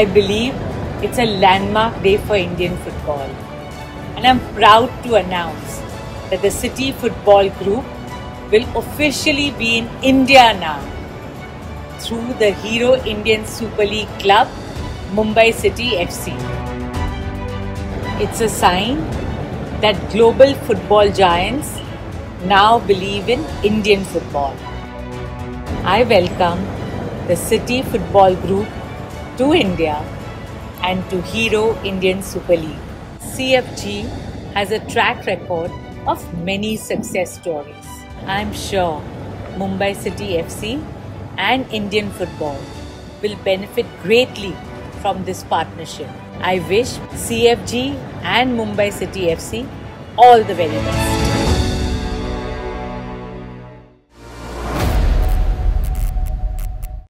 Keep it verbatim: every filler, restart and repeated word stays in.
I believe it's a landmark day for Indian football. And I'm proud to announce that the City Football Group will officially be in India now through the Hero Indian Super League club, Mumbai City F C. It's a sign that global football giants now believe in Indian football. I welcome the City Football Group to India and to Hero Indian Super League. C F G has a track record of many success stories. I'm sure Mumbai City F C and Indian football will benefit greatly from this partnership. I wish C F G and Mumbai City F C all the very best.